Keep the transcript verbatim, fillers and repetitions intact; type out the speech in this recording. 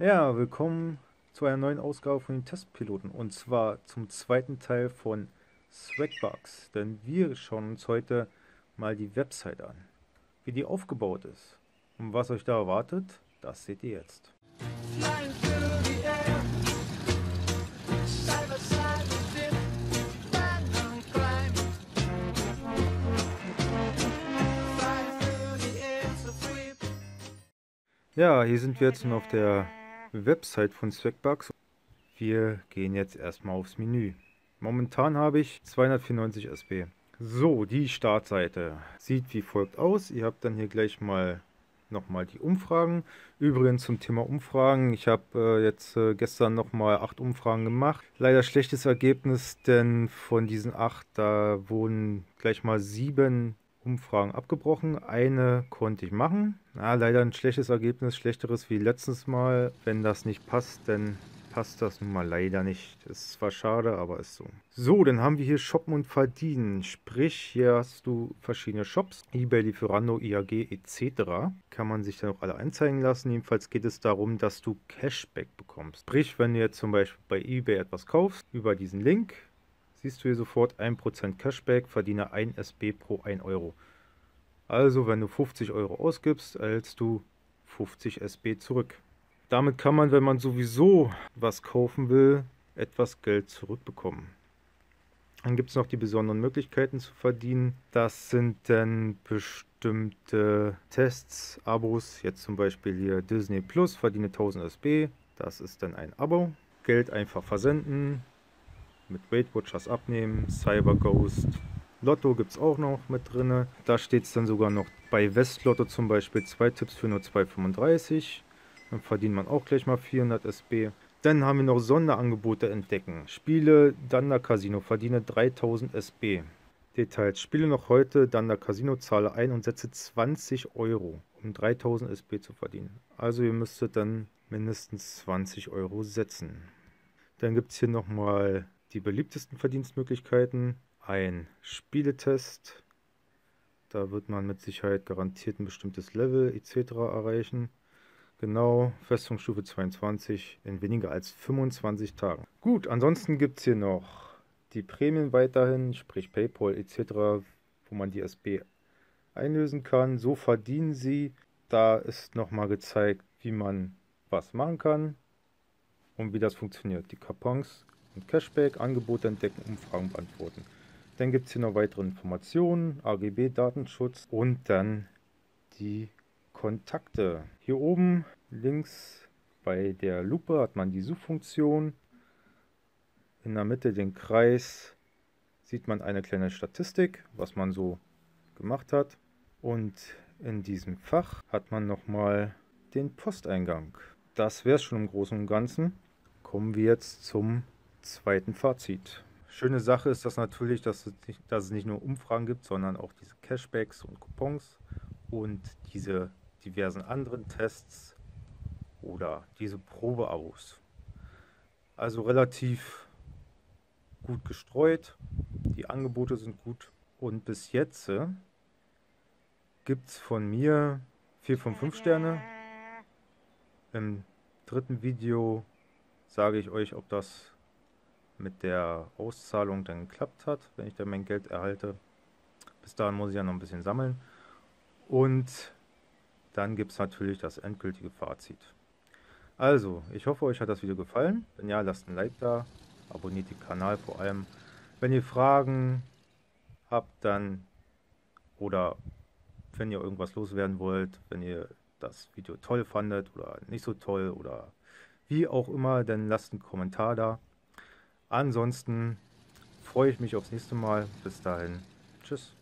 Ja, willkommen zu einer neuen Ausgabe von den Testpiloten und zwar zum zweiten Teil von Swagbucks, denn wir schauen uns heute mal die Website an, wie die aufgebaut ist und was euch da erwartet, das seht ihr jetzt. Ja, hier sind wir jetzt schon auf der Website von Swagbucks. Wir gehen jetzt erstmal aufs Menü. Momentan habe ich zweihundertvierundneunzig S B. So, die Startseite sieht wie folgt aus. Ihr habt dann hier gleich mal nochmal die Umfragen. Übrigens zum Thema Umfragen. Ich habe äh, jetzt äh, gestern nochmal acht Umfragen gemacht. Leider schlechtes Ergebnis, denn von diesen acht, da wurden gleich mal sieben Umfragen abgebrochen. Eine konnte ich machen. Ah, leider ein schlechtes Ergebnis, schlechteres wie letztes Mal. Wenn das nicht passt, dann passt das nun mal leider nicht. Ist zwar schade, aber ist so. So, dann haben wir hier Shoppen und Verdienen. Sprich, hier hast du verschiedene Shops. eBay, Lieferando, I H G et cetera. Kann man sich dann auch alle anzeigen lassen. Jedenfalls geht es darum, dass du Cashback bekommst. Sprich, wenn du jetzt zum Beispiel bei eBay etwas kaufst, über diesen Link, siehst du hier sofort ein Prozent Cashback, verdiene ein S B pro ein Euro. Also wenn du fünfzig Euro ausgibst, erhältst du fünfzig S B zurück. Damit kann man, wenn man sowieso was kaufen will, etwas Geld zurückbekommen. Dann gibt es noch die besonderen Möglichkeiten zu verdienen. Das sind dann bestimmte Tests, Abos. Jetzt zum Beispiel hier Disney Plus, verdiene tausend S B. Das ist dann ein Abo. Geld einfach versenden. Mit Weight Watchers abnehmen, Cyber Ghost, Lotto gibt es auch noch mit drin. Da steht es dann sogar noch bei West Lotto zum Beispiel zwei Tipps für nur zwei Euro fünfunddreißig. Dann verdient man auch gleich mal vierhundert S B. Dann haben wir noch Sonderangebote entdecken. Spiele Dunder Casino, verdiene dreitausend S B. Details, spiele noch heute Dunder Casino, zahle ein und setze zwanzig Euro, um dreitausend S B zu verdienen. Also ihr müsstet dann mindestens zwanzig Euro setzen. Dann gibt es hier nochmal die beliebtesten Verdienstmöglichkeiten, ein Spieletest, da wird man mit Sicherheit garantiert ein bestimmtes Level et cetera erreichen. Genau, Festungsstufe zweiundzwanzig in weniger als fünfundzwanzig Tagen. Gut, ansonsten gibt es hier noch die Prämien weiterhin, sprich PayPal et cetera, wo man die S B einlösen kann. So verdienen sie. Da ist nochmal gezeigt, wie man was machen kann und wie das funktioniert. Die Coupons, Cashback, Angebote entdecken, Umfragen beantworten. Dann gibt es hier noch weitere Informationen, A G B, Datenschutz und dann die Kontakte. Hier oben links bei der Lupe hat man die Suchfunktion. In der Mitte den Kreis sieht man eine kleine Statistik, was man so gemacht hat. Und in diesem Fach hat man nochmal den Posteingang. Das wäre es schon im Großen und Ganzen. Kommen wir jetzt zum zweiten Fazit. Schöne Sache ist das natürlich, dass es, nicht, dass es nicht nur Umfragen gibt, sondern auch diese Cashbacks und Coupons und diese diversen anderen Tests oder diese Probeabos. Also relativ gut gestreut, die Angebote sind gut und bis jetzt äh, gibt es von mir vier von fünf Sterne. Im dritten Video sage ich euch, ob das mit der Auszahlung dann geklappt hat, wenn ich dann mein Geld erhalte. Bis dahin muss ich ja noch ein bisschen sammeln. Und dann gibt es natürlich das endgültige Fazit. Also, ich hoffe, euch hat das Video gefallen. Wenn ja, lasst ein Like da, abonniert den Kanal vor allem. Wenn ihr Fragen habt, dann oder wenn ihr irgendwas loswerden wollt, wenn ihr das Video toll fandet oder nicht so toll oder wie auch immer, dann lasst einen Kommentar da. Ansonsten freue ich mich aufs nächste Mal. Bis dahin. Tschüss.